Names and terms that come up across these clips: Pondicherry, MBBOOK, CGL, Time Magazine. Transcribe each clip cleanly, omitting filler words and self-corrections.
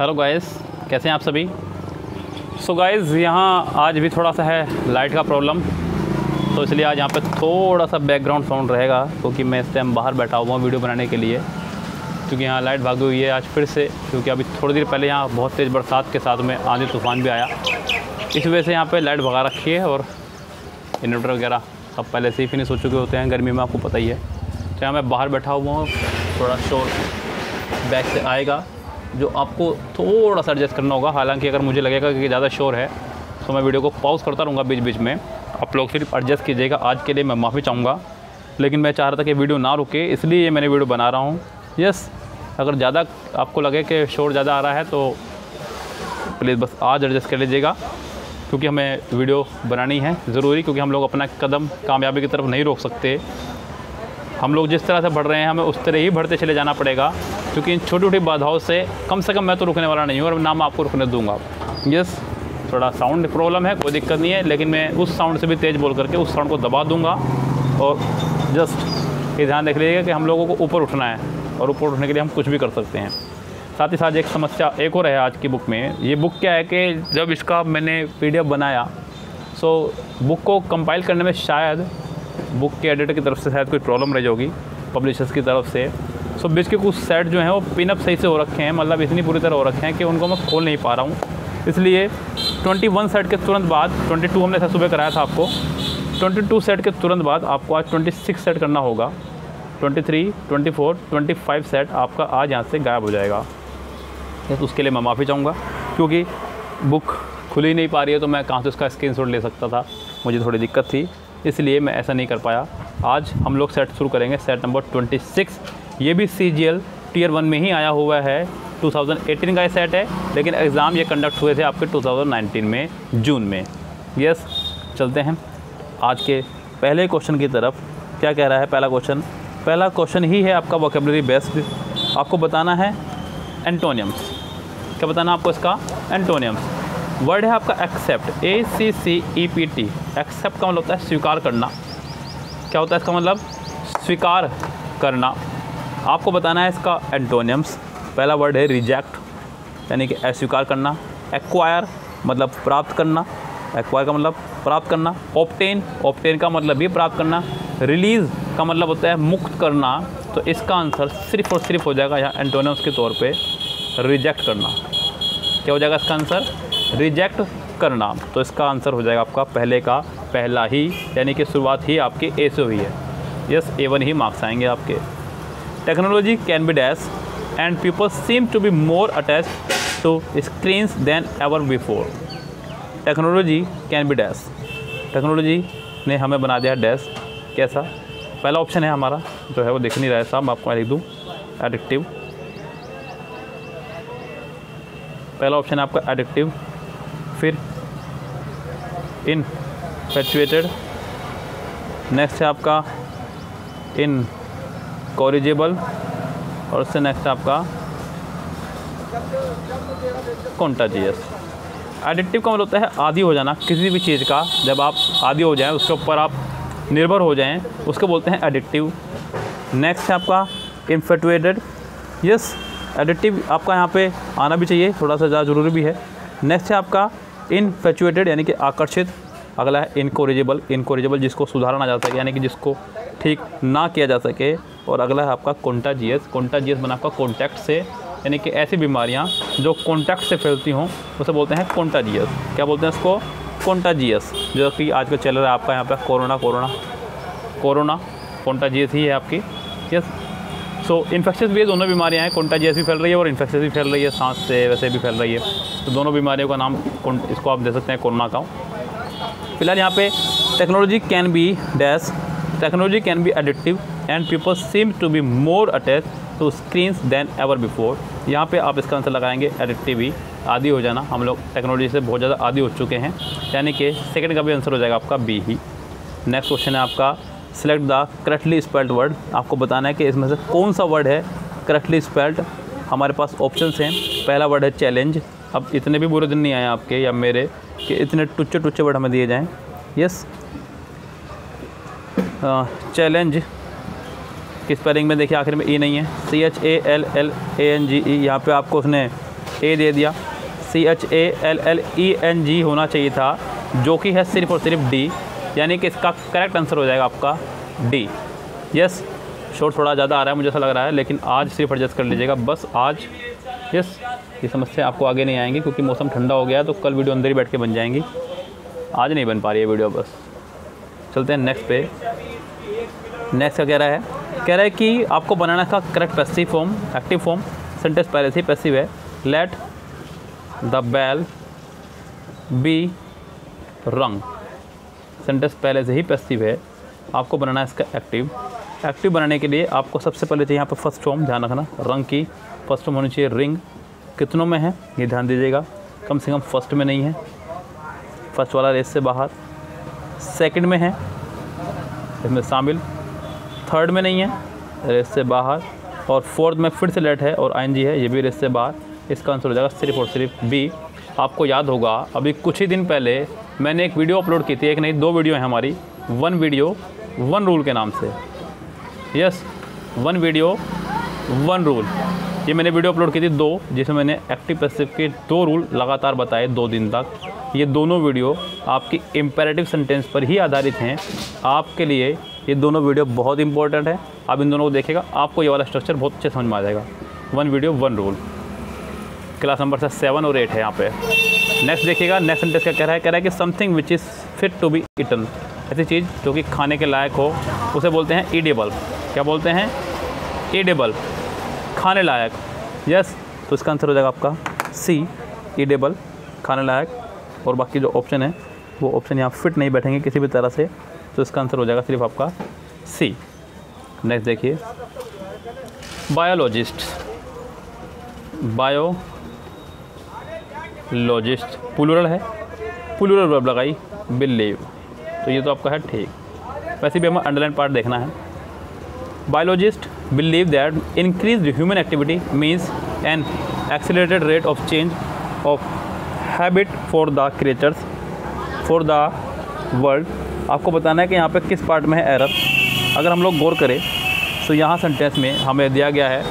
Hello guys, कैसे हैं आप सभी। सो गाइस, यहाँ आज भी थोड़ा सा है लाइट का प्रॉब्लम, तो इसलिए आज यहाँ पे थोड़ा सा बैकग्राउंड साउंड रहेगा, क्योंकि मैं इस टाइम बाहर बैठा हुआ हूँ वीडियो बनाने के लिए, क्योंकि यहाँ लाइट भागी हुई है आज फिर से, क्योंकि अभी थोड़ी देर पहले यहाँ बहुत तेज़ बरसात के साथ में आंधी तूफान भी आया, इस वजह से यहाँ पर लाइट भगा रखी है। और इन्वर्टर वगैरह सब पहले से ही फिनिश हो चुके होते हैं गर्मी में, आपको पता ही है। तो यहाँ मैं बाहर बैठा हुआ हूँ, थोड़ा शोर बैक से आएगा जो आपको थोड़ा सा एडजस्ट करना होगा। हालांकि अगर मुझे लगेगा कि ज़्यादा शोर है तो मैं वीडियो को पॉज करता रहूँगा बीच बीच में, आप लोग सिर्फ एडजस्ट कीजिएगा। आज के लिए मैं माफ़ी चाहूँगा, लेकिन मैं चाह रहा था कि वीडियो ना रुके, इसलिए मैंने वीडियो बना रहा हूँ। यस, अगर ज़्यादा आपको लगे कि शोर ज़्यादा आ रहा है तो प्लीज़ बस आज एडजस्ट कर लीजिएगा, क्योंकि हमें वीडियो बनानी है ज़रूरी, क्योंकि हम लोग अपना कदम कामयाबी की तरफ नहीं रोक सकते। हम लोग जिस तरह से बढ़ रहे हैं हमें उस तरह ही बढ़ते चले जाना पड़ेगा, क्योंकि इन छोटी छोटी बाधाओं से कम मैं तो रुकने वाला नहीं हूँ और ना मैं आपको रुकने दूँगा। यस, थोड़ा साउंड प्रॉब्लम है, कोई दिक्कत नहीं है, लेकिन मैं उस साउंड से भी तेज़ बोल करके उस साउंड को दबा दूँगा। और जस्ट ये ध्यान रख लीजिएगा कि हम लोगों को ऊपर उठना है, और ऊपर उठने के लिए हम कुछ भी कर सकते हैं। साथ ही साथ एक समस्या एक और है आज की बुक में। ये बुक क्या है कि जब इसका मैंने पीडीएफ बनाया, सो बुक को कंपाइल करने में शायद बुक के एडिटर की तरफ से शायद कोई प्रॉब्लम रही होगी, पब्लिशर्स की तरफ से। सो बीच के कुछ सेट जो हैं वो पिनअप सही से हो रखे हैं, मतलब इतनी पूरी तरह हो रखे हैं कि उनको मैं खोल नहीं पा रहा हूँ। इसलिए 21 सेट के तुरंत बाद 22 हमने सर सुबह कराया था आपको, 22 सेट के तुरंत बाद आपको आज 26 सेट करना होगा। 23, 24, 25 सेट आपका आज यहाँ से गायब हो जाएगा। तो उसके लिए मैं माफ़ी चाहूँगा, क्योंकि बुक खुली नहीं पा रही है तो मैं कहाँ से उसका स्क्रीनशॉट ले सकता था, मुझे थोड़ी दिक्कत थी, इसलिए मैं ऐसा नहीं कर पाया। आज हम लोग सेट शुरू करेंगे, सेट नंबर 26। ये भी सीजीएल टीयर 1 में ही आया हुआ है, 2018 का ये सेट है, लेकिन एग्ज़ाम ये कंडक्ट हुए थे आपके 2019 में जून में। यस, चलते हैं आज के पहले क्वेश्चन की तरफ। क्या कह रहा है पहला क्वेश्चन? पहला क्वेश्चन ही है आपका वोकेबुलरी बेस्ड। आपको बताना है एंटोनिम्स। क्या बताना आपको इसका? एंटोनियम्स। वर्ड है आपका एक्सेप्ट, ACCEPT। एक्सेप्ट का मतलब होता है स्वीकार करना। क्या होता है इसका मतलब? स्वीकार करना। आपको बताना है इसका एंटोनियम्स। पहला वर्ड है रिजेक्ट, यानी कि अस्वीकार करना। एक्वायर मतलब प्राप्त करना, एक्वायर का मतलब प्राप्त करना। ऑब्टेन, ऑब्टेन का मतलब भी प्राप्त करना। रिलीज़ का मतलब होता है मुक्त करना। तो इसका आंसर सिर्फ और सिर्फ हो जाएगा यहाँ एंटोनियम्स के तौर पे रिजेक्ट करना। क्या हो जाएगा इसका आंसर? रिजेक्ट करना। तो इसका आंसर हो जाएगा आपका पहले का पहला ही, यानी कि शुरुआत ही आपकी ए से हुई है। यस, A1 ही मार्क्स आएंगे आपके। Technology can be dash and people seem to be more attach to screens than ever before. Technology can be dash, technology ने हमें बना दिया डैश। कैसा? पहला ऑप्शन है हमारा जो है वो दिख नहीं रहा है साहब, आपको मैं लिख दूँ एडिक्टिव। पहला ऑप्शन है आपका एडिक्टिव, फिर इनफैचुएटेड, नेक्स्ट है आपका इनकॉरिजेबल, और उससे नेक्स्ट है आपका कॉन्टाजियस। एडिक्टिव का मतलब होता है आदी हो जाना किसी भी चीज़ का। जब आप आदी हो जाएं, उसके ऊपर आप निर्भर हो जाएं, उसको बोलते हैं एडिक्टिव। नेक्स्ट है आपका इनफैचुएटेड। यस, एडिक्टिव आपका यहाँ पे आना भी चाहिए, थोड़ा सा ज़्यादा ज़रूरी भी है। नेक्स्ट है आपका इनफैचुएटेड, यानी कि आकर्षित। अगला है इनकोरिजेबल, इनकोरिजेबल जिसको सुधारा ना जा सके, यानी कि जिसको ठीक ना किया जा सके। और अगला है आपका कॉन्टाजियस, कॉन्टाजियस बना आपका कॉन्टैक्ट से, यानी कि ऐसी बीमारियाँ जो कॉन्टैक्ट से फैलती हों उसे बोलते हैं कॉन्टाजियस। क्या बोलते हैं उसको? कॉन्टाजियस, जो कि आजकल चल रहा है आपका यहाँ पर कोरोना, कोरोना कोरोना कॉन्टाजियस ही है आपकी। यस, सो इन्फेक्शस भी है, दोनों बीमारियां हैं, कॉन्टाजियस भी फैल रही है और इन्फेक्शस भी फैल रही है, सांस से वैसे भी फैल रही है। तो दोनों बीमारियों का नाम इसको आप दे सकते हैं कोरोना का। फिलहाल यहाँ पे technology can be dash, technology can be addictive and people seem to be more attach to screens than ever before. यहाँ पे आप इसका आंसर लगाएंगे एडिक्टिव ही, आदी हो जाना। हम लोग टेक्नोलॉजी से बहुत ज़्यादा आदी हो चुके हैं, यानी कि सेकेंड का भी आंसर हो जाएगा आपका बी ही। नेक्स्ट क्वेश्चन है आपका select the correctly spelled word. आपको बताना है कि इसमें से कौन सा वर्ड है करेक्टली स्पेल्ड। हमारे पास ऑप्शंस हैं। पहला वर्ड है चैलेंज। अब इतने भी बुरे दिन नहीं आए आपके या मेरे कि इतने टुच्चे टुच्चे वर्ड हमें दिए जाएं। यस, चैलेंज की स्पेलिंग में देखिए आखिर में ई नहीं है, CHALLANG। यहाँ पे आपको उसने ए दे दिया, CHALLENG होना चाहिए था, जो कि है सिर्फ और सिर्फ डी, यानी कि इसका करेक्ट आंसर हो जाएगा आपका डी। यस, शोर थोड़ा ज़्यादा आ रहा है मुझे ऐसा लग रहा है, लेकिन आज सिर्फ एडजस्ट कर लीजिएगा बस आज। यस, ये समस्या आपको आगे नहीं आएंगी क्योंकि मौसम ठंडा हो गया तो कल वीडियो अंदर ही बैठ के बन जाएंगी, आज नहीं बन पा रही है वीडियो। बस चलते हैं नेक्स्ट पे। नेक्स्ट क्या कह रहा है कि आपको बनाना था correct passive form, active form, sentence पहले से पैसिव है। Let the bell be rung, sentence पहले से ही पैसिव है, आपको बनाना है इसका एक्टिव। एक्टिव बनाने के लिए आपको सबसे पहले चाहिए यहाँ पर फर्स्ट फॉर्म, ध्यान रखना रंग की फर्स्ट फॉर्म होनी चाहिए रिंग। कितनों में है ये ध्यान दीजिएगा, कम से कम फर्स्ट में नहीं है, फर्स्ट वाला रेस से बाहर। सेकंड में है, इसमें शामिल। थर्ड में नहीं है, रेस से बाहर। और फोर्थ में फिर से लेट है और आईएनजी है, ये भी रेस से बाहर। इसका आंसर हो जाएगा सिर्फ और सिर्फ बी। आपको याद होगा अभी कुछ ही दिन पहले मैंने एक वीडियो अपलोड की थी, एक नहीं दो वीडियो हैं हमारी, वन वीडियो वन रूल के नाम से। Yes, one video one rule, ये मैंने वीडियो अपलोड की थी दो, जिसमें मैंने एक्टिव पैसिव के दो रूल लगातार बताए 2 दिन तक। ये दोनों वीडियो आपकी इम्पेरेटिव सेंटेंस पर ही आधारित हैं, आपके लिए ये दोनों वीडियो बहुत इंपॉर्टेंट है। आप इन दोनों को देखेगा आपको ये वाला स्ट्रक्चर बहुत अच्छे समझ में आ जाएगा, one video one rule. Class number 7 और 8 है यहाँ पे। नेक्स्ट देखिएगा, नेक्स्ट सेंटेंस क्या कह रहा है कि something which is fit to be eaten, ऐसी चीज़ जो कि खाने के लायक हो उसे बोलते हैं ईडेबल। क्या बोलते हैं? ईडेबल, खाने लायक। यस, तो इसका आंसर हो जाएगा आपका सी, ईडेबल, खाने लायक। और बाकी जो ऑप्शन है वो ऑप्शन यहाँ फिट नहीं बैठेंगे किसी भी तरह से, तो इसका आंसर हो जाएगा सिर्फ आपका सी। नेक्स्ट देखिए, बायोलॉजिस्ट प्लूरल है, प्लूरल वर्ब लगाई बिलीव, तो ये तो आपका है ठीक। वैसे भी हमें अंडरलाइन पार्ट देखना है। Biologist believe that increase human activity means an accelerated rate of change of habit for the creatures for the world. आपको बताना है कि यहाँ पे किस पार्ट में है एरर। अगर हम लोग गौर करें तो यहाँ सेंटेंस में हमें दिया गया है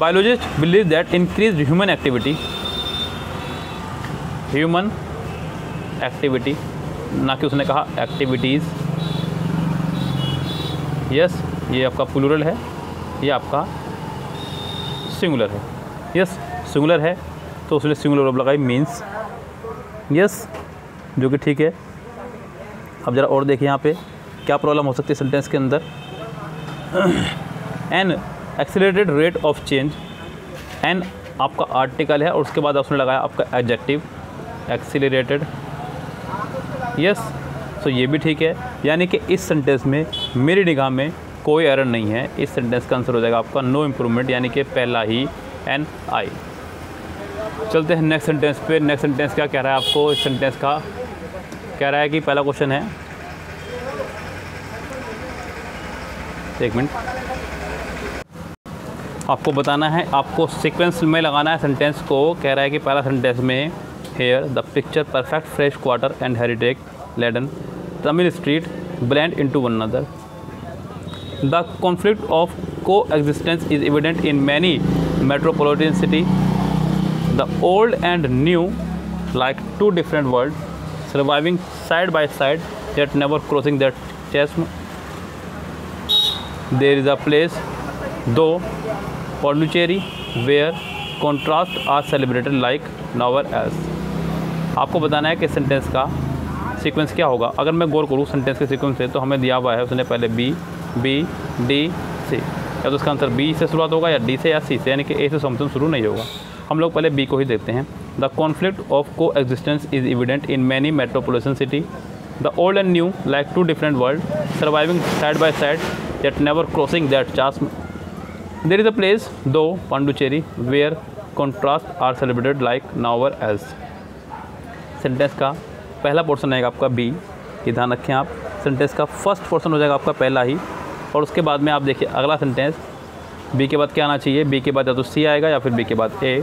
biologist believe that increase human activity, ना कि उसने कहा एक्टिविटीज़। यस, ये आपका प्लूरल है, ये आपका सिंगुलर है। यस, सिंगुलर है तो उसने सिंगुलर वर्ब लगाई मीन्स। यस, जो कि ठीक है। अब ज़रा और देखिए यहाँ पे क्या प्रॉब्लम हो सकती है सेंटेंस के अंदर। An accelerated rate of change, an आपका आर्टिकल है और उसके बाद उसने लगाया आपका एडजेक्टिव एक्सेलरेटेड। यस, तो ये भी ठीक है, यानी कि इस सेंटेंस में मेरी निगाह में कोई एरर नहीं है। इस सेंटेंस का आंसर हो जाएगा आपका नो इम्प्रूवमेंट, यानी कि पहला ही NI। चलते हैं नेक्स्ट सेंटेंस पे। नेक्स्ट सेंटेंस क्या कह रहा है आपको, इस सेंटेंस का कह रहा है कि पहला क्वेश्चन है, एक मिनट, आपको बताना है, आपको सीक्वेंस में लगाना है सेंटेंस को। कह रहा है कि पहला सेंटेंस में here the picture perfect fresh quarter and heritage laden Tamil street blend into one another. The conflict of coexistence is evident in many metropolitan city. The old and new like two different world surviving side by side that never crossing that chasm. There is a place though Pondicherry where contrast are celebrated like नॉवर else. आपको बताना है कि sentence का sequence क्या होगा। अगर मैं गौर करूँ सेंटेंस के सीक्वेंस से तो हमें दिया हुआ है उसने पहले B, B, D, C, या तो उसका आंसर B से शुरुआत होगा या D से या C से, यानी कि A से समथिंग शुरू नहीं होगा। हम लोग पहले B को ही देखते हैं। The conflict of coexistence is evident in many metropolitan city. The old and new like two different world surviving side by side that never crossing that chasm. There is a place though Pondicherry where contrast are celebrated like नॉवर else. Sentence का पहला portion आएगा आपका B, ये ध्यान रखें आप। Sentence का first portion हो जाएगा आपका पहला ही, और उसके बाद में आप देखिए अगला सेंटेंस बी के बाद क्या आना चाहिए। बी के बाद या तो सी आएगा या फिर बी के बाद ए।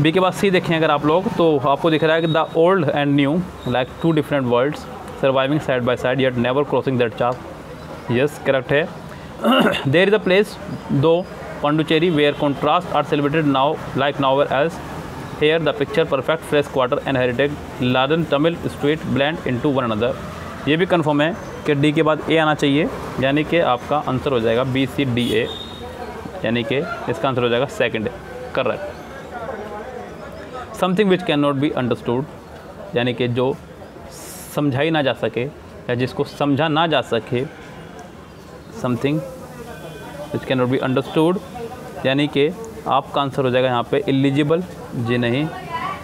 बी के बाद सी देखें अगर आप लोग तो आपको दिख रहा है कि the old and new like two different worlds surviving side by side yet never crossing that chasm. Yes, correct है। There is a place though Pondicherry, where contrasts are celebrated now like nowhere else. Here, the picture perfect fresh water and heritage Latin Tamil street blend into one another. ये भी confirm है कि D के बाद ए आना चाहिए, यानी कि आपका आंसर हो जाएगा बी सी डी ए, यानी कि इसका आंसर हो जाएगा second correct. Something which can not be understood, यानी कि जो समझाई ना जा सके या जिसको समझा ना जा सके। Something which can not be understood, यानी कि आपका आंसर हो जाएगा यहाँ पे एलिजिबल, जी नहीं।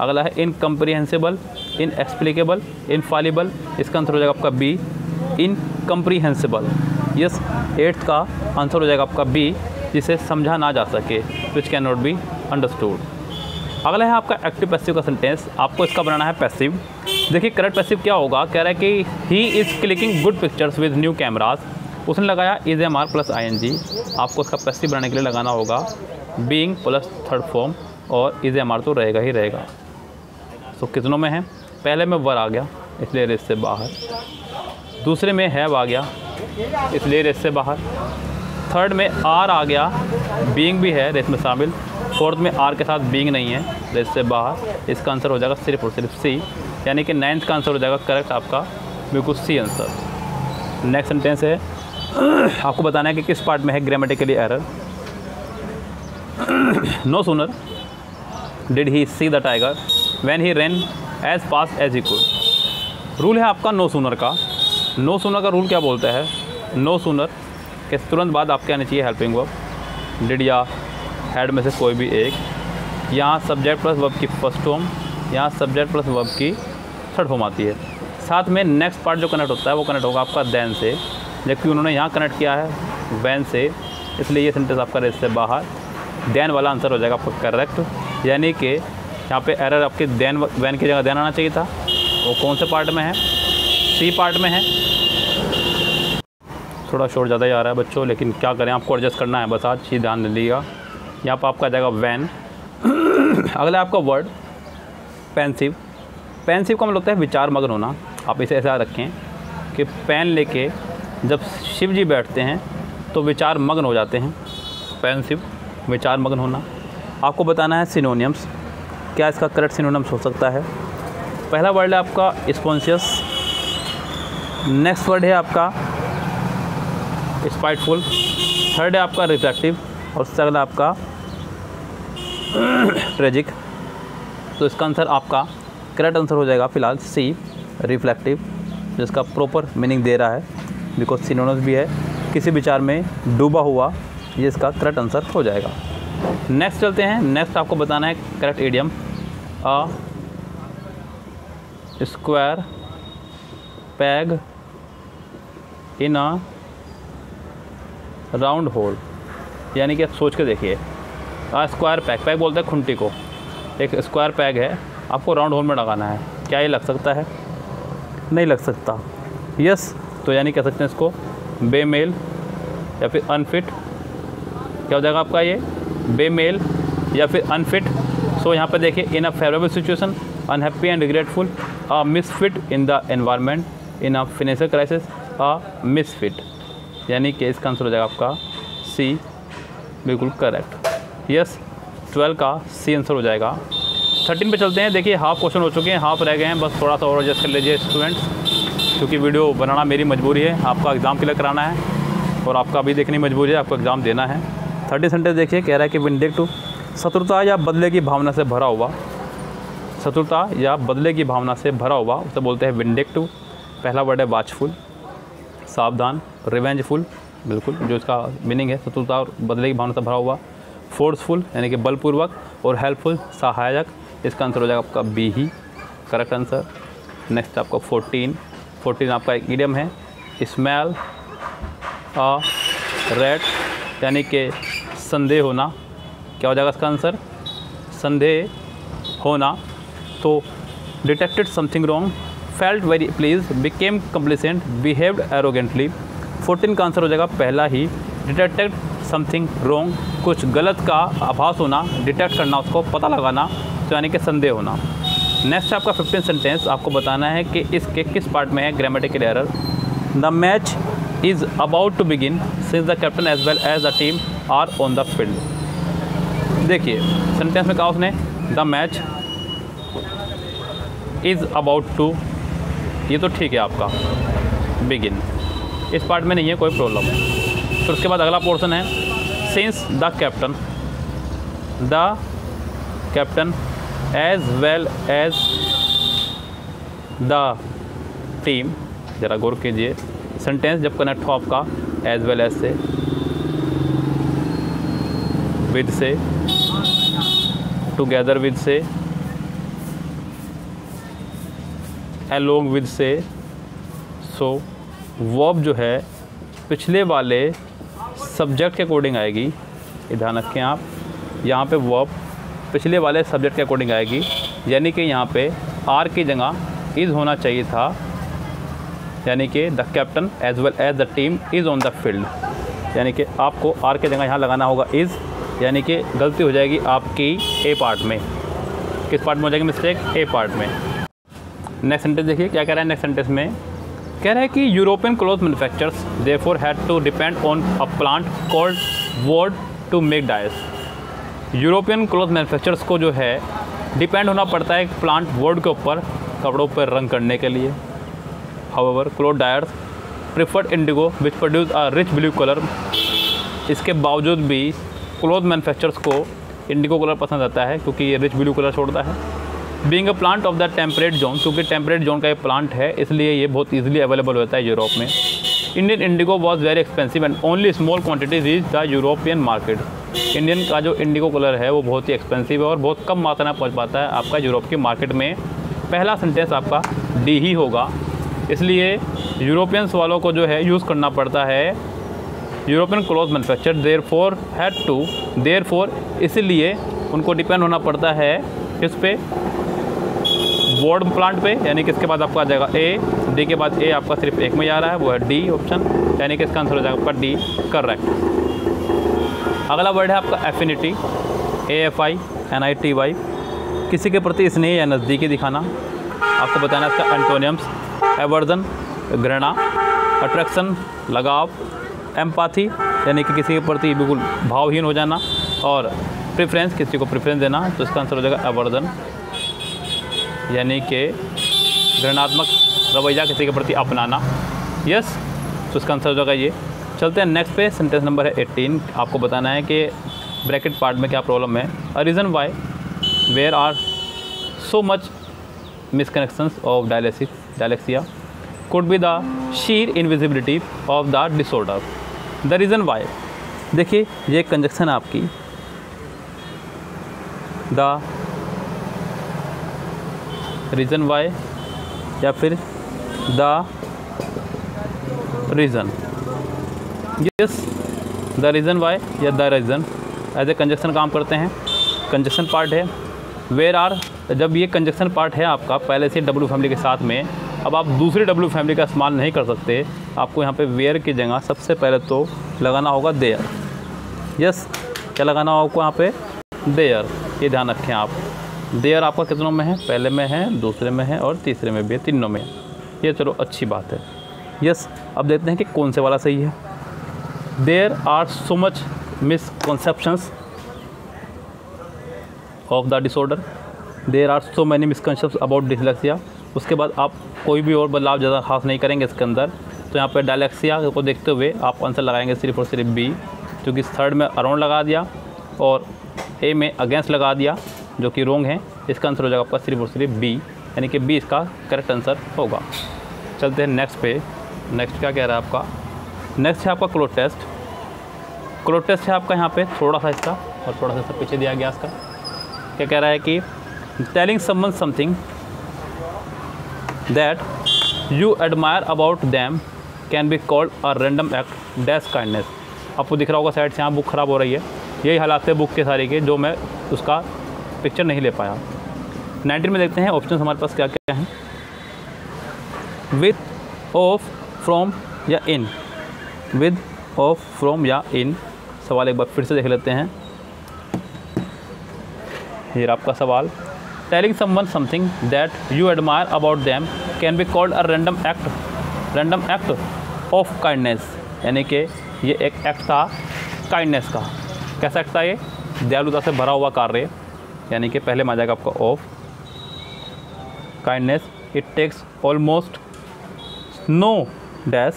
अगला है इनकम्प्रीहेंसिबल, इनएक्सप्लिकेबल, इनफॉलिबल, इसका आंसर हो जाएगा आपका बी इनकम्प्रीहेंसिबल। यस, एट्थ का आंसर हो जाएगा आपका बी, जिसे समझा ना जा सके, which can not be understood. अगला है आपका एक्टिव पैसिव का सेंटेंस, आपको इसका बनाना है पैसिव। देखिए करेक्ट पैसिव क्या होगा, कह रहा है कि he is clicking good pictures with new cameras, उसने लगाया is am are plus I N G, आपको इसका पैसिव बनाने के लिए लगाना होगा बीइंग प्लस थर्ड फॉर्म, और इज एम आर तो रहेगा ही रहेगा। सो कितनों में है, पहले में वर आ गया इसलिए रेस से बाहर, दूसरे में हैव आ गया इसलिए रेस से बाहर, थर्ड में आर आ गया, बीइंग भी है रेस में शामिल, फोर्थ में आर के साथ बीइंग नहीं है, रेस से बाहर। इसका आंसर हो जाएगा सिर्फ और सिर्फ सी, यानी कि नाइन्थ का आंसर हो जाएगा करेक्ट आपका बिल्कुल सी आंसर। नेक्स्ट सेंटेंस है, आपको बताना है कि किस पार्ट में है grammatically error. No sooner did he see the tiger when he run as fast as he could. Rule है आपका नो सूनर का। नो सूनर का रूल क्या बोलता है, नो सूनर के तुरंत बाद आपके आने चाहिए हेल्पिंग वर्ब, डिड या हैड में से कोई भी एक। यहाँ सब्जेक्ट प्लस वर्ब की फर्स्ट फॉर्म, यहाँ सब्जेक्ट प्लस वर्ब की थर्ड फॉर्म आती है। साथ में नेक्स्ट पार्ट जो कनेक्ट होता है वो कनेक्ट होगा आपका देन से, जबकि उन्होंने यहाँ कनेक्ट किया है वैन से, इसलिए ये सेंटेंस आपका रेस से बाहर। देन वाला आंसर हो जाएगा आपका करेक्ट, यानी कि यहाँ पे एरर आपके देन वैन की जगह देन आना चाहिए था। वो कौन से पार्ट में है, सी पार्ट में है। थोड़ा शोर ज़्यादा ही आ रहा है बच्चों, लेकिन क्या करें, आपको एडजस्ट करना है बस, आज ही ध्यान दीजिएगा। यहाँ पर आपका आ जाएगा वैन। अगला आपका वर्ड पेंसिव। पेंसिव का मतलब होता है विचार मग्न होना। आप इसे ऐसा रखें कि पेन लेके जब शिव जी बैठते हैं तो विचार मग्न हो जाते हैं, पेंसिव विचार मग्न होना। आपको बताना है सिनोनिम्स, क्या इसका करेक्ट सिनोनिम्स हो सकता है। पहला वर्ड है आपका स्पॉन्शियस, नेक्स्ट वर्ड है आपका स्पाइटफुल, थर्ड है आपका रिफ्लेक्टिव, और अगला आपका ट्रेजिक। तो इसका आंसर आपका करेक्ट आंसर हो जाएगा फ़िलहाल सी रिफ्लेक्टिव, जिसका प्रॉपर मीनिंग दे रहा है, बिकॉज सिनोनिम्स भी है। किसी विचार में डूबा हुआ, ये इसका करेक्ट आंसर हो जाएगा। नेक्स्ट चलते हैं, नेक्स्ट आपको बताना है correct idiom. A square peg in a round hole, यानी कि आप सोच के देखिए। अ स्क्वायर पैग, पैग बोलते हैं खुंटी को, एक स्क्वायर पैग है, आपको राउंड होल में लगाना है। क्या ये लग सकता है, नहीं लग सकता। यस, तो यानी कह सकते हैं इसको बेमेल या फिर अनफिट। क्या हो जाएगा आपका ये बेमेल या फिर अनफिट। सो यहाँ पर देखिए, in a favourable situation, unhappy and regretful, a misfit in the environment, in a financial crisis a misfit, यानी कि इसका आंसर हो जाएगा आपका सी बिल्कुल करेक्ट। यस, 12 का सी आंसर हो जाएगा। 13 पे चलते हैं। देखिए हाफ क्वेश्चन हो चुके हैं, हाफ रह गए हैं, बस थोड़ा सा और एडजस्ट कर लीजिए स्टूडेंट्स, क्योंकि वीडियो बनाना मेरी मजबूरी है, आपका एग्ज़ाम क्लियर कराना है, और आपका अभी देखने की मजबूरी है, आपको एग्ज़ाम देना है। 30 सेंटेंस देखिए, कह रहा है कि विंडिक्टिव, शत्रुता या बदले की भावना से भरा हुआ, शत्रुता या बदले की भावना से भरा हुआ, उसे बोलते हैं विंडिक्टिव। पहला वर्ड है वाचफुल, सावधान, रिवेंजफुल, बिल्कुल जो इसका मीनिंग है शत्रुता और बदले की भावना से भरा हुआ। फोर्सफुल यानी कि बलपूर्वक, और हेल्पफुल सहायक, इसका आंसर हो जाएगा आपका बी ही करेक्ट आंसर। नेक्स्ट आपका 14 आपका एक इडियम है, स्मेल अ रेड, यानी कि संदेह होना। क्या हो जाएगा इसका आंसर, संदेह होना। तो detected something wrong, felt very please, became complacent, behaved arrogantly. 14 का आंसर हो जाएगा पहला ही, डिटेक्टेड समथिंग रॉन्ग, कुछ गलत का आभास होना, डिटेक्ट करना, उसको पता लगाना, तो यानी कि संदेह होना। नेक्स्ट आपका 15 सेंटेंस, आपको बताना है कि इसके किस पार्ट में है grammatical error. The match is about to begin since the captain as well as the team are on the field. देखिए सेंटेंस में कहा उसने the match is about to, ये तो ठीक है आपका बिगिन, इस पार्ट में नहीं है कोई प्रॉब्लम। तो उसके बाद अगला पोर्शन है since the captain as well as the team. ज़रा गौर कीजिए सेंटेंस जब कनेक्ट हो आपका एज वेल एज से, विद से, टुगेदर विद से, एलोंग विद से, सो वर्ब जो है पिछले वाले सब्जेक्ट के अकॉर्डिंग आएगी। ये ध्यान रखें आप, यहाँ पे वर्ब पिछले वाले सब्जेक्ट के अकॉर्डिंग आएगी, यानी कि यहाँ पे आर की जगह इज़ होना चाहिए था, यानी कि the captain as well as the team is on the field, यानी कि आपको आर की जगह यहाँ लगाना होगा इज़, यानी कि गलती हो जाएगी आपकी ए पार्ट में। किस पार्ट में हो जाएगी मिस्टेक? ए पार्ट में। नेक्स्ट सेंटेंस देखिए क्या कह रहा है नेक्स्ट सेंटेंस में, कह रहा है कि European cloth manufacturers therefore had to depend on a plant called woad to make dyes. European cloth manufacturers को जो है डिपेंड होना पड़ता है एक प्लांट वॉर्ड के ऊपर कपड़ों पर रंग करने के लिए। However cloth dyers preferred indigo which produce a rich blue colour. इसके बावजूद भी क्लोथ मैन्युफैक्चरर्स को इंडिगो कलर पसंद आता है क्योंकि ये रिच ब्लू कलर छोड़ता है। Being a plant of the temperate zone, क्योंकि टेम्परेट जोन का ये प्लांट है इसलिए ये बहुत ईजिली अवेलेबल होता है यूरोप में। Indian indigo was very expensive and only small quantity reach the European market. Indian का जो इंडिगो कलर है वो बहुत ही एक्सपेंसिव है और बहुत कम मात्रा में पहुँच पाता है आपका यूरोप की मार्केट में। पहला सेंटेंस आपका डी ही होगा, इसलिए यूरोपियंस वालों को जो है यूज़ करना पड़ता है European cloth manufacture therefore had to, therefore इसलिए उनको डिपेंड होना पड़ता है किस पे? वॉर्ड प्लांट पे, यानी कि इसके बाद आपका आ जाएगा ए, डी के बाद ए आपका सिर्फ एक में ही आ रहा है वो है डी ऑप्शन, यानी कि इसका आंसर हो जाएगा पर डी करेक्ट। अगला वर्ड है आपका एफिनिटी, AFINITY, किसी के प्रति स्नेह या नज़दीकी दिखाना। आपको बताना इसका एंटोनियम्स, एवर्जन घृणा, अट्रैक्शन लगाव, एम्पैथी यानी कि किसी के प्रति बिल्कुल भावहीन हो जाना, और प्रेफरेंस किसी को प्रेफरेंस देना, तो इसका आंसर हो जाएगा एवर्जन, यानी कि घृणात्मक रवैया किसी के प्रति अपनाना। यस, तो इसका आंसर हो जाएगा ये। चलते हैं नेक्स्ट पे, सेंटेंस नंबर है 18। आपको बताना है कि ब्रैकेट पार्ट में क्या प्रॉब्लम है। A reason why where are so much misconnections of dyslexia could be the sheer invisibility of the disorder. The reason why, देखिए ये कंजक्शन आपकी the reason why या फिर the reason, yes the reason why या the reason as a conjunction काम करते हैं। Conjunction part है where are, जब ये कंजक्शन पार्ट है आपका पहले से W फैमिली के साथ में, अब आप दूसरी W फैमिली का इस्तेमाल नहीं कर सकते, आपको यहाँ पे वेयर की जगह सबसे पहले तो लगाना होगा देयर। यस, क्या लगाना होगा आपको यहाँ पे? देयर। ये ध्यान रखें आप, देयर आपका कितनों में है? पहले में है, दूसरे में है और तीसरे में भी है, तीनों में। ये चलो अच्छी बात है। यस, अब देखते हैं कि कौन से वाला सही है। There are so much misconceptions of the disorder, there are so many misconceptions about dyslexia. उसके बाद आप कोई भी और बदलाव ज़्यादा खास नहीं करेंगे इसके अंदर, तो यहाँ पर डायलेक्सिया को देखते हुए आप आंसर लगाएंगे सिर्फ और सिर्फ बी, क्योंकि थर्ड में अराउंड लगा दिया और ए में अगेंस्ट लगा दिया जो कि रोंग है। इसका आंसर हो जाएगा आपका सिर्फ और सिर्फ बी, यानी कि बी इसका करेक्ट आंसर होगा। चलते हैं नेक्स्ट पे। नेक्स्ट क्या कह रहा है आपका? नेक्स्ट है आपका क्लोथ टेस्ट। क्लोथ टेस्ट है आपका यहाँ पर थोड़ा सा इसका और थोड़ा सा पीछे दिया गया इसका। क्या कह रहा है कि telling someone something That you admire about them can be called a random act dash kindness। आपको दिख रहा होगा साइड से, यहाँ बुक ख़राब हो रही है, यही हालात है बुक के सारे के, जो मैं उसका पिक्चर नहीं ले पाया। 19 में देखते हैं ऑप्शन हमारे पास क्या क्या हैं। With, of, from या in। With, of, from या in। सवाल एक बार फिर से देख लेते हैं। ये आपका सवाल, telling someone something that you admire about them can be called a random act of kindness, यानी कि ये एक एक्ट था काइंडनेस का। कैसा एक्ट था ये? दयालुता से भरा हुआ कार्य, यानी कि पहले मान जाएगा आपका of kindness. It takes almost no dash,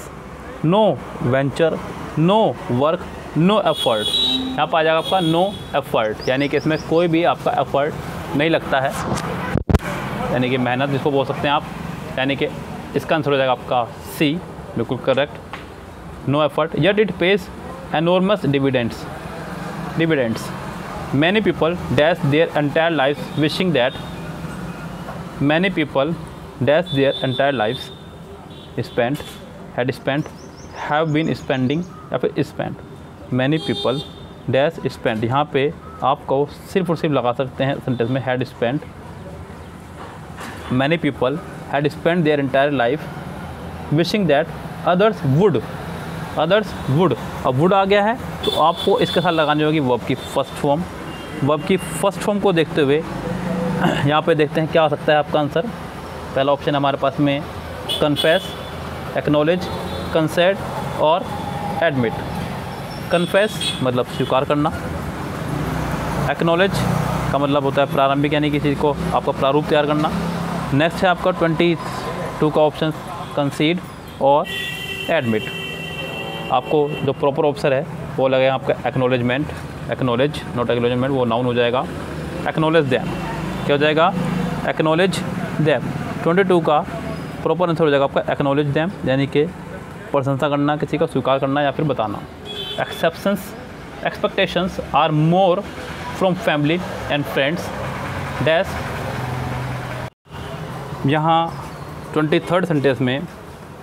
no venture, no work, no effort. यहाँ पर आ जाएगा आपका नो एफर्ट, यानी कि इसमें कोई भी आपका एफर्ट नहीं लगता है, यानी कि मेहनत जिसको बोल सकते हैं आप, यानी कि इसका आंसर हो जाएगा आपका सी, बिल्कुल correct, no effort. Yet it pays enormous dividends, dividends. Many people dash their entire life wishing that, many people dash their entire life spent, had spent, have been spending या फिर spent. Many people dash spent, यहाँ पे आपको सिर्फ और सिर्फ लगा सकते हैं सेंटेंस में had spent. Many people had spent their entire life wishing that others would, others would. अब वुड आ गया है तो आपको इसके साथ लगानी होगी वर्ब की फर्स्ट फॉर्म। वर्ब की फर्स्ट फॉर्म को देखते हुए यहाँ पे देखते हैं क्या हो सकता है आपका आंसर। पहला ऑप्शन हमारे पास में कन्फेस, एक्नॉलेज, कंसेंट और एडमिट। कन्फेस मतलब स्वीकार करना, एक्नॉलेज का मतलब होता है प्रारंभिक, यानी किसी को आपका प्रारूप तैयार करना। नेक्स्ट है आपका 22 का ऑप्शन कंसीड और एडमिट। आपको जो प्रॉपर ऑप्शन है वो लगेगा आपका एक्नॉलेजमेंट, एक्नॉलेज, नॉट एक्नॉलेजमेंट वो नाउन हो जाएगा। एक्नॉलेज देम क्या हो जाएगा? Acknowledge them. 22 का प्रॉपर आंसर हो जाएगा आपका एक्नॉलेज देम, यानी कि प्रशंसा करना, किसी का स्वीकार करना या फिर बताना। Exceptions, expectations are more from family and friends dash. यहाँ 23 सेंटेंस में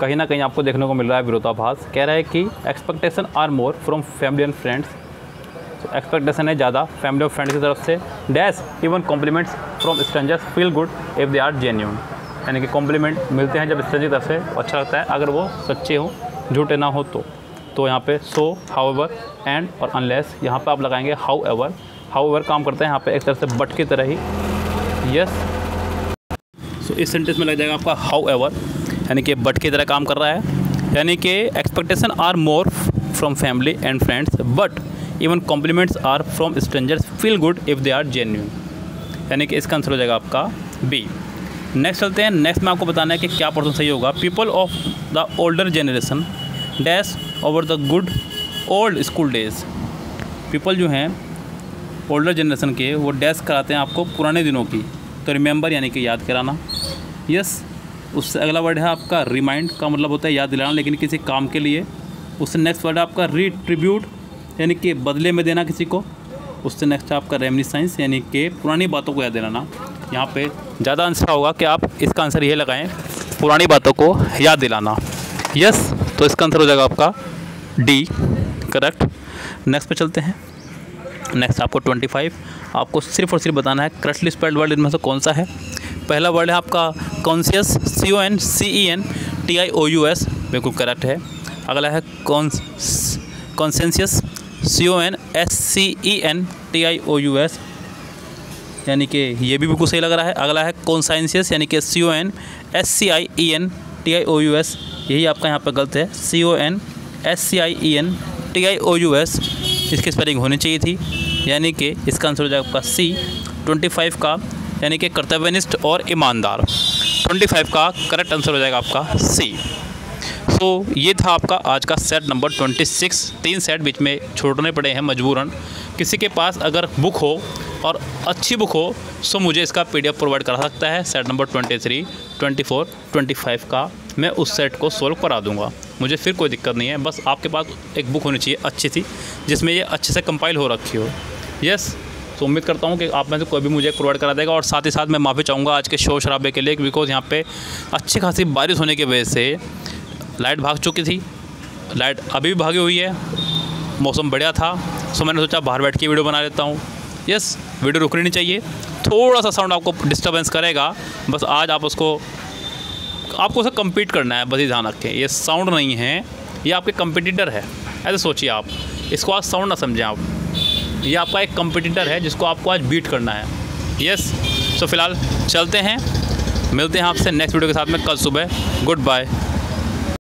कहीं ना कहीं आपको देखने को मिल रहा है विरोधाभास। कह रहा है कि expectation are more from family and friends, तो एक्सपेक्टेशन है ज़्यादा फैमिली और फ्रेंड्स की तरफ से dash. Even compliments from strangers feel good if they are genuine, यानी कि कॉम्प्लीमेंट मिलते हैं जब स्ट्रेंजर की तरफ से अच्छा लगता है अगर वो सच्चे हों, झूठे ना हो। तो यहाँ पे सो, हाउ एवर, एंड और अनलेस, यहाँ पे आप लगाएंगे हाउ एवर। हाउ एवर काम करते हैं यहाँ पे एक तरह से बट की तरह ही। यस सो इस सेंटेंस में लग जाएगा आपका हाउ एवर, यानी कि बट की तरह काम कर रहा है, यानी कि expectation are more from family and friends but even compliments are from strangers feel good if they are genuine, यानी कि इसका आंसर हो जाएगा आपका बी। नेक्स्ट चलते हैं, नेक्स्ट में आपको बताना है कि क्या पर्सन सही होगा। People of the older generation dash over the good old school days. People जो हैं ओल्डर जनरेशन के वो डैश कराते हैं आपको पुराने दिनों की, तो रिमेंबर यानी कि याद कराना। यस उससे अगला वर्ड है आपका रिमाइंड, का मतलब होता है याद दिलाना लेकिन किसी काम के लिए। उससे नेक्स्ट वर्ड है आपका रिट्रीब्यूट, यानी कि बदले में देना किसी को। उससे नेक्स्ट है आपका रेमिनिसेंस, यानी कि पुरानी बातों को याद दिलाना। यहाँ पे ज़्यादा आंसर होगा कि आप इसका आंसर ये लगाएं, पुरानी बातों को याद दिलाना। यस तो इसका आंसर हो जाएगा आपका डी, करेक्ट। नेक्स्ट पे चलते हैं। नेक्स्ट आपको 25, आपको सिर्फ और सिर्फ बताना है करेक्टली स्पेल्ड वर्ड इनमें से कौन सा है। पहला वर्ड है आपका कॉन्शियस, CONCENTIOUS, बिल्कुल करेक्ट है। अगला है कॉन्सेंशियस, CONSCENTIOUS, यानी कि ये भी बिल्कुल सही लग रहा है। अगला है कॉन्साइंशियस, यानी कि CONSCIENTIOUS, यही आपका यहाँ पर गलत है, CONSCIENTIOUS, इसकी स्पेलिंग होनी चाहिए थी, यानी कि इसका आंसर हो जाएगा आपका सी। 25 का यानी कि कर्तव्यनिष्ठ और ईमानदार, 25 का करेक्ट आंसर हो जाएगा आपका सी। तो ये था आपका आज का सेट नंबर 26। 3 सेट बीच में छोड़ने पड़े हैं मजबूरन। किसी के पास अगर बुक हो और अच्छी बुक हो सो मुझे इसका PDF प्रोवाइड करा सकता है। सेट नंबर 23, 24, 25 का मैं उस सेट को सॉल्व करा दूंगा, मुझे फिर कोई दिक्कत नहीं है। बस आपके पास एक बुक होनी चाहिए अच्छी सी जिसमें ये अच्छे से कंपाइल हो रखी हो। यस तो उम्मीद करता हूँ कि आप में से कोई भी मुझे प्रोवाइड करा देगा। और साथ ही साथ मैं माफ़ी चाहूँगा आज के शोर शराबे के लिए, बिकॉज़ यहाँ पर अच्छी खासी बारिश होने की वजह से लाइट भाग चुकी थी। लाइट अभी भी भागी हुई है, मौसम बढ़िया था सो मैंने सोचा बाहर बैठ के वीडियो बना लेता हूँ। यस वीडियो रुकनी नहीं चाहिए, थोड़ा सा साउंड आपको डिस्टर्बेंस करेगा, बस आज आप उसको आपको उसे कम्पीट करना है, बस ही ध्यान रखें। ये साउंड नहीं है, ये आपके कंपटीटर है, ऐसे सोचिए आप इसको। आज साउंड ना समझें आप, ये आपका एक कंपटीटर है जिसको आपको आज बीट करना है। यस तो फिलहाल चलते हैं, मिलते हैं आपसे नेक्स्ट वीडियो के साथ में कल सुबह। Good bye.